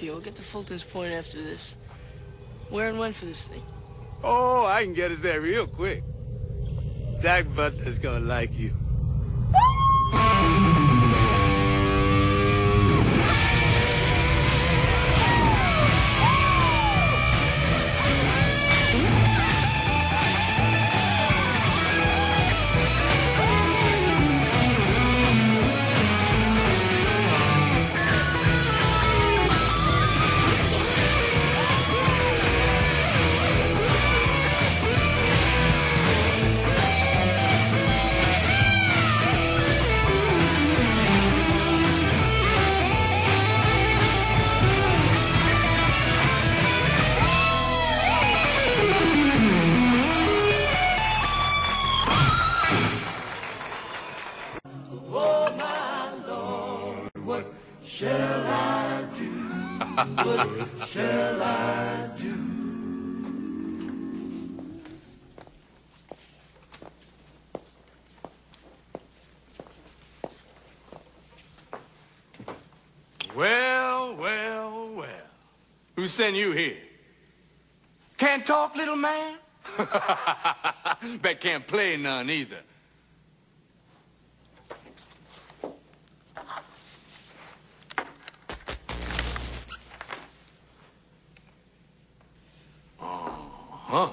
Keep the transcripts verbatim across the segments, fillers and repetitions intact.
here. We'll get to Fulton's Point after this. Where and when for this thing? Oh, I can get us there real quick. Dag Butler's gonna like you. What shall I do? Well, well, well. Who sent you here? Can't talk, little man? Bet can't play none either. Huh?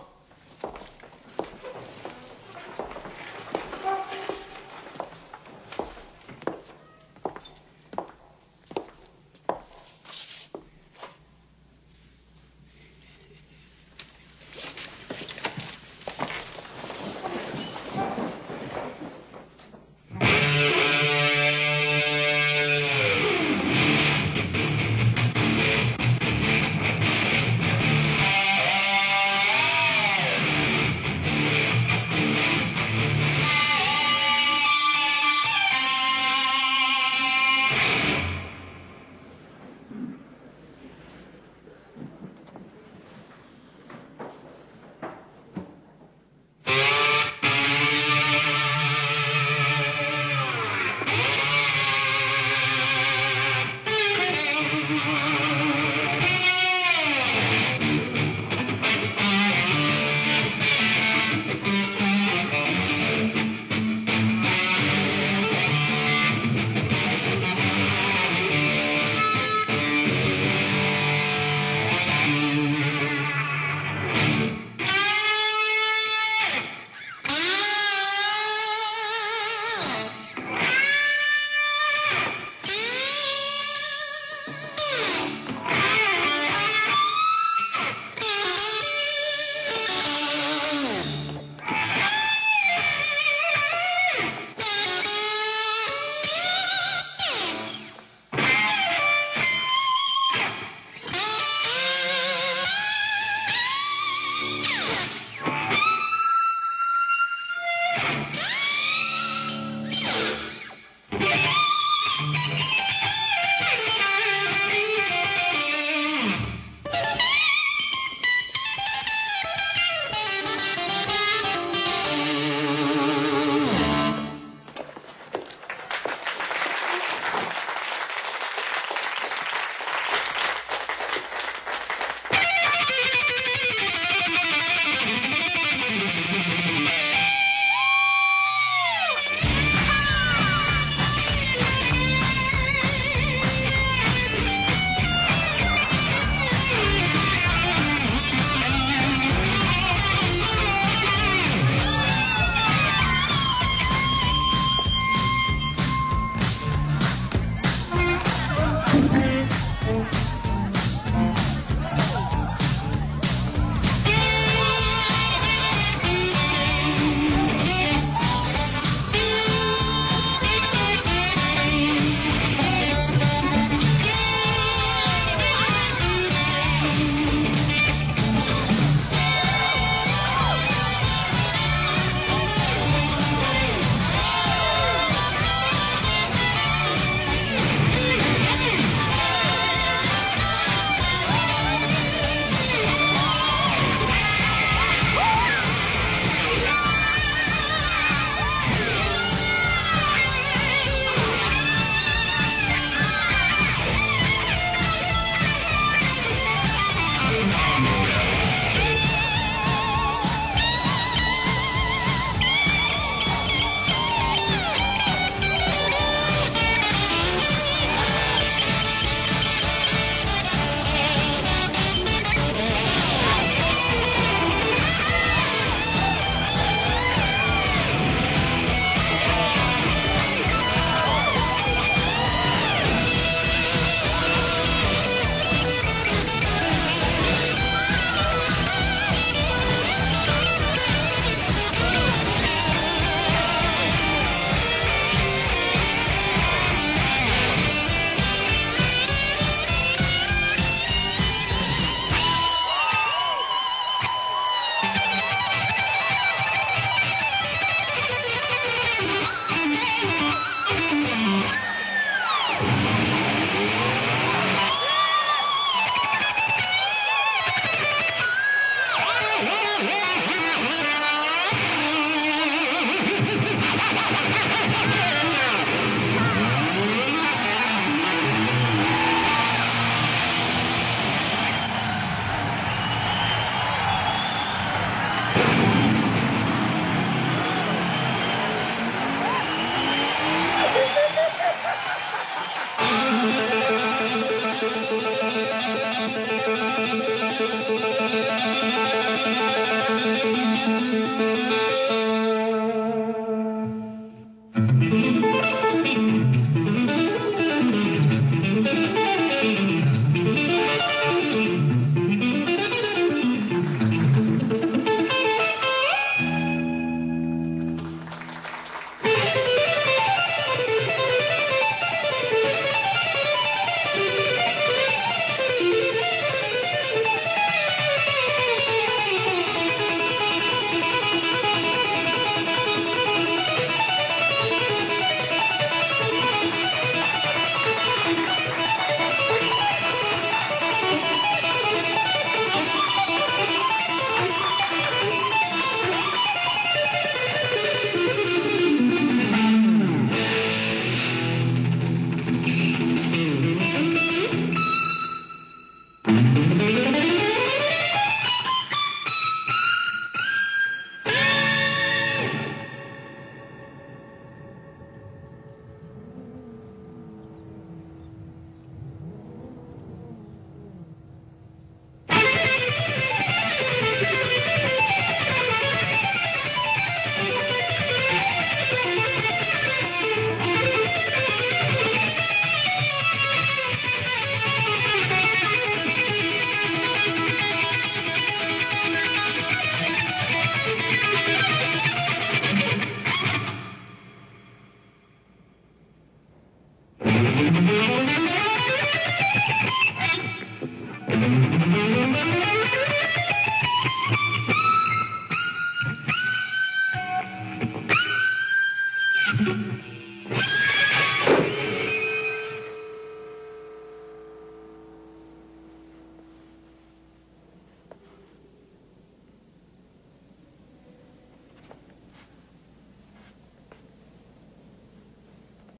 Mm-hmm.